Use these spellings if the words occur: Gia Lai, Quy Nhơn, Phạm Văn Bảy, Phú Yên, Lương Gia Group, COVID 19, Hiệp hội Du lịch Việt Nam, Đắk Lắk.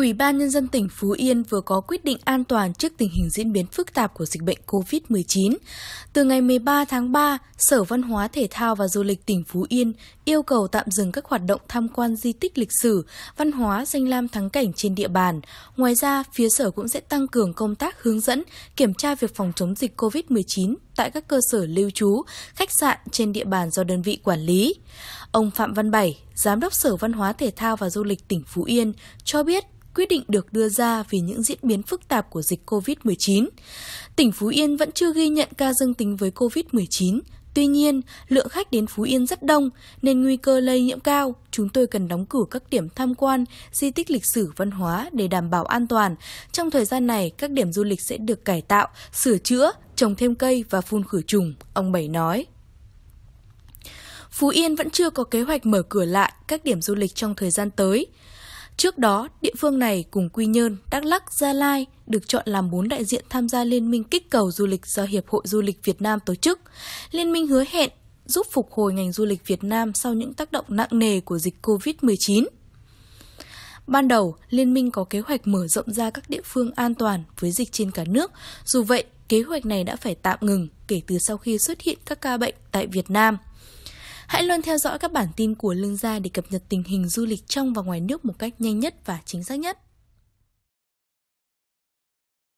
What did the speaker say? Ủy ban Nhân dân tỉnh Phú Yên vừa có quyết định an toàn trước tình hình diễn biến phức tạp của dịch bệnh COVID-19. Từ ngày 13 tháng 3, Sở Văn hóa Thể thao và Du lịch tỉnh Phú Yên yêu cầu tạm dừng các hoạt động tham quan di tích lịch sử, văn hóa, danh lam thắng cảnh trên địa bàn. Ngoài ra, phía Sở cũng sẽ tăng cường công tác hướng dẫn, kiểm tra việc phòng chống dịch COVID-19 tại các cơ sở lưu trú, khách sạn trên địa bàn do đơn vị quản lý. Ông Phạm Văn Bảy, Giám đốc Sở Văn hóa Thể thao và Du lịch tỉnh Phú Yên, cho biết quyết định được đưa ra vì những diễn biến phức tạp của dịch COVID-19. Tỉnh Phú Yên vẫn chưa ghi nhận ca dương tính với COVID-19. Tuy nhiên, lượng khách đến Phú Yên rất đông nên nguy cơ lây nhiễm cao. Chúng tôi cần đóng cửa các điểm tham quan, di tích lịch sử văn hóa để đảm bảo an toàn. Trong thời gian này, các điểm du lịch sẽ được cải tạo, sửa chữa, trồng thêm cây và phun khử trùng, ông Bảy nói. Phú Yên vẫn chưa có kế hoạch mở cửa lại các điểm du lịch trong thời gian tới. Trước đó, địa phương này cùng Quy Nhơn, Đắk Lắk, Gia Lai được chọn làm 4 đại diện tham gia Liên minh kích cầu du lịch do Hiệp hội Du lịch Việt Nam tổ chức. Liên minh hứa hẹn giúp phục hồi ngành du lịch Việt Nam sau những tác động nặng nề của dịch COVID-19. Ban đầu, Liên minh có kế hoạch mở rộng ra các địa phương an toàn với dịch trên cả nước. Dù vậy, kế hoạch này đã phải tạm ngừng kể từ sau khi xuất hiện các ca bệnh tại Việt Nam. Hãy luôn theo dõi các bản tin của Lương Gia để cập nhật tình hình du lịch trong và ngoài nước một cách nhanh nhất và chính xác nhất.